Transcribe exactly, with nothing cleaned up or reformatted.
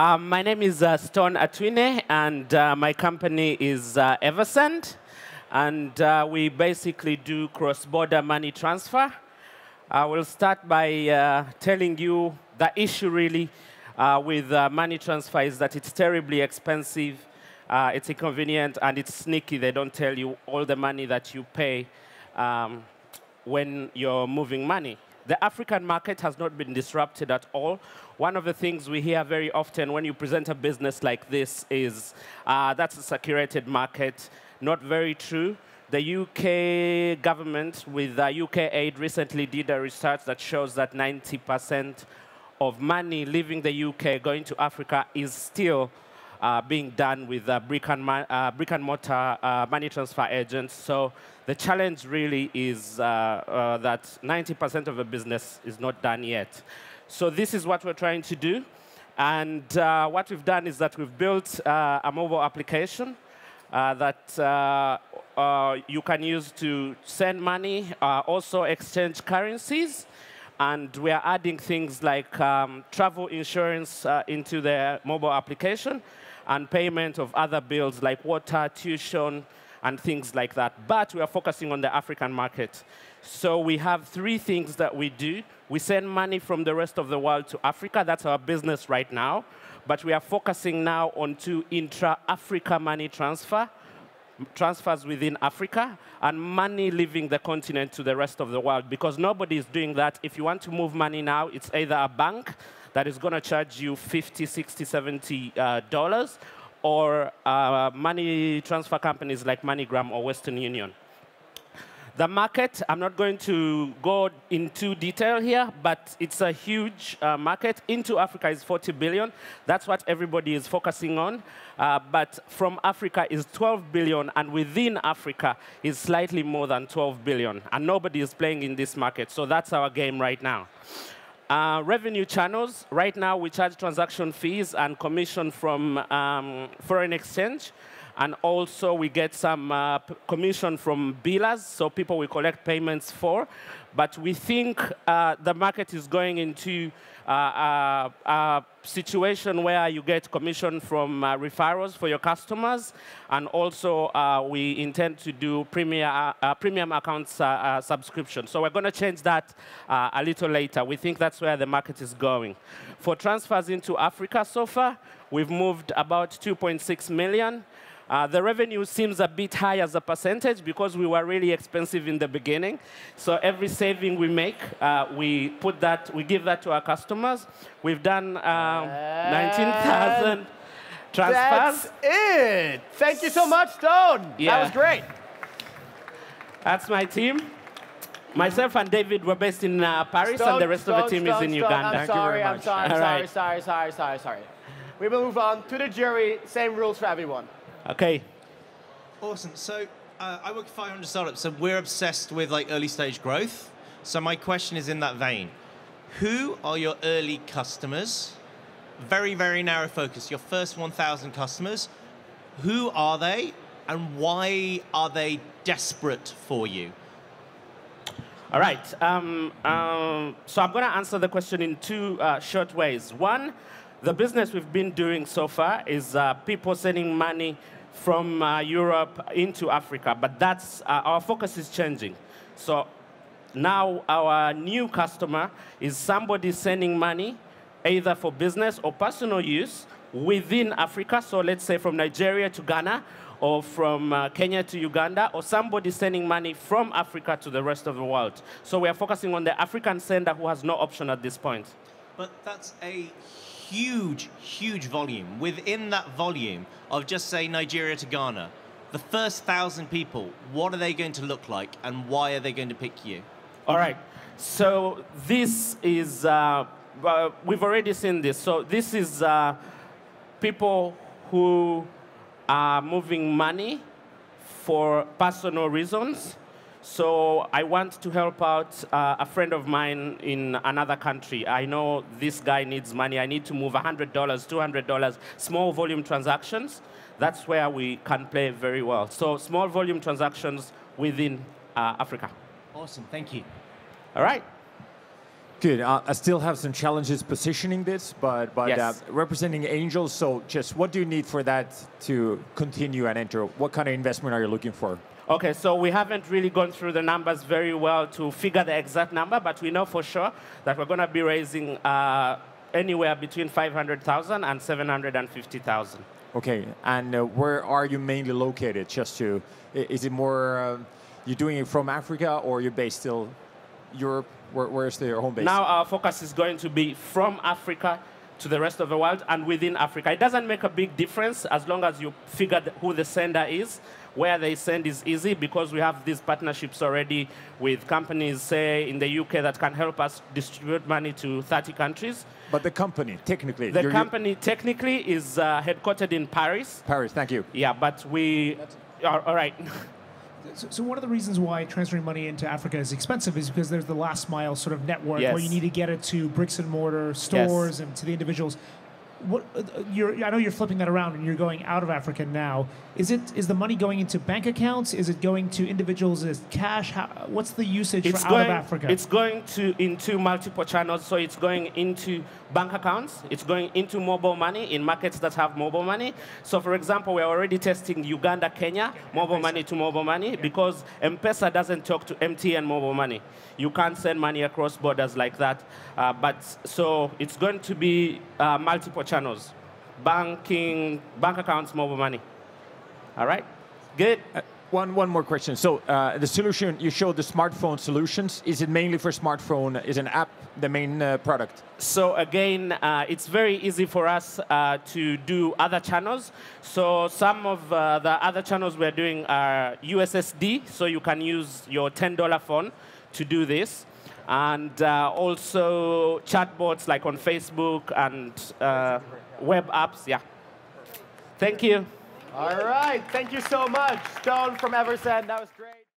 Um, my name is uh, Stone Atwine, and uh, my company is uh, Eversend. And uh, we basically do cross-border money transfer. I will start by uh, telling you the issue, really, uh, with uh, money transfer is that it's terribly expensive, uh, it's inconvenient, and it's sneaky. They don't tell you all the money that you pay um, when you're moving money. The African market has not been disrupted at all. One of the things we hear very often when you present a business like this is, uh, that's a saturated market. Not very true. The U K government with uh, U K aid recently did a research that shows that ninety percent of money leaving the U K going to Africa is still uh, being done with uh, brick and, uh, brick and mortar uh, money transfer agents. So the challenge really is uh, uh, that ninety percent of a business is not done yet. So this is what we're trying to do. And uh, what we've done is that we've built uh, a mobile application uh, that uh, uh, you can use to send money, uh, also exchange currencies. And we are adding things like um, travel insurance uh, into the mobile application and payment of other bills like water, tuition, and things like that. But we are focusing on the African market. So we have three things that we do. We send money from the rest of the world to Africa. That's our business right now. But we are focusing now on two: intra-Africa money transfer, transfers within Africa, and money leaving the continent to the rest of the world. Because nobody is doing that. If you want to move money now, it's either a bank that is going to charge you fifty, sixty, seventy uh, dollars, or uh, money transfer companies like MoneyGram or Western Union. The market, I'm not going to go into detail here, but it's a huge uh, market. Into Africa is forty billion. That's what everybody is focusing on. Uh, but from Africa is twelve billion, and within Africa is slightly more than twelve billion. And nobody is playing in this market, so that's our game right now. Uh, revenue channels. Right now, we charge transaction fees and commission from um, foreign exchange. And also, we get some uh, commission from billers, so people we collect payments for. But we think uh, the market is going into uh, a, a situation where you get commission from uh, referrals for your customers. And also, uh, we intend to do premier, uh, premium accounts uh, uh, subscription. So we're going to change that uh, a little later. We think that's where the market is going. For transfers into Africa so far, we've moved about two point six million. Uh, the revenue seems a bit high as a percentage because we were really expensive in the beginning. So every saving we make, uh, we put that, we give that to our customers. We've done um, nineteen thousand transfers. That's it. Thank you so much, Stone. Yeah. That was great. That's my team. Myself and David were based in uh, Paris, Stone, and the rest Stone, of the team Stone, is in Stone, Uganda. I'm Thank sorry, you very much. I'm sorry, I'm sorry, right. sorry, sorry, sorry, sorry. We will move on to the jury. Same rules for everyone. Okay. Awesome. So uh, I work at five hundred startups, and we're obsessed with like early stage growth. So my question is in that vein: who are your early customers? Very, very narrow focus. Your first one thousand customers. Who are they, and why are they desperate for you? All right. Um, um, so I'm going to answer the question in two uh, short ways. One, the business we've been doing so far is uh, people sending money from uh, Europe into Africa, but that's, uh, our focus is changing. So now our new customer is somebody sending money either for business or personal use within Africa. So let's say from Nigeria to Ghana, or from uh, Kenya to Uganda, or somebody sending money from Africa to the rest of the world. So we are focusing on the African sender who has no option at this point. But that's a huge, huge volume. Within that volume of just, say, Nigeria to Ghana, the first thousand people, what are they going to look like, and why are they going to pick you? All right. So this is, uh, uh, we've already seen this. So this is uh, people who are moving money for personal reasons. So I want to help out uh, a friend of mine in another country. I know this guy needs money. I need to move one hundred dollars, two hundred dollars, small volume transactions. That's where we can play very well. So small volume transactions within uh, Africa. Awesome. Thank you. All right. Good. Uh, I still have some challenges positioning this, but, but yes. uh, representing angels, so just what do you need for that to continue and enter? What kind of investment are you looking for? Okay, so we haven't really gone through the numbers very well to figure the exact number, but we know for sure that we're going to be raising uh, anywhere between five hundred thousand and seven hundred fifty thousand. Okay, and uh, where are you mainly located? Just to, is it more, uh, you're doing it from Africa or you're based still Europe? Where, where's their home base? Now our focus is going to be from Africa to the rest of the world and within Africa. It doesn't make a big difference as long as you figure who the sender is. Where they send is easy because we have these partnerships already with companies, say, in the U K that can help us distribute money to thirty countries. But the company, technically? The company, technically, is uh, headquartered in Paris. Paris, thank you. Yeah, but we... Are, all right. So, so one of the reasons why transferring money into Africa is expensive is because there's the last mile sort of network yes. where you need to get it to bricks and mortar stores yes. and to the individuals. What, you're, I know you're flipping that around and you're going out of Africa now. Is it is the money going into bank accounts? Is it going to individuals as cash? How, what's the usage it's for going, out of Africa? It's going to into multiple channels. So it's going into bank accounts. It's going into mobile money in markets that have mobile money. So, for example, we're already testing Uganda, Kenya, mobile money to mobile money because M-Pesa doesn't talk to M T N mobile money. You can't send money across borders like that. Uh, but so it's going to be uh, multiple channels, banking, bank accounts, mobile money. All right, good. Uh, one, one more question. So uh, the solution, you showed the smartphone solutions. Is it mainly for smartphone? Is an app the main uh, product? So again, uh, it's very easy for us uh, to do other channels. So some of uh, the other channels we're doing are U S S D, so you can use your ten dollar phone to do this. And uh, also chatbots like on Facebook and uh, web apps, yeah. Thank you. All right, thank you so much. Stone from Eversend, that was great.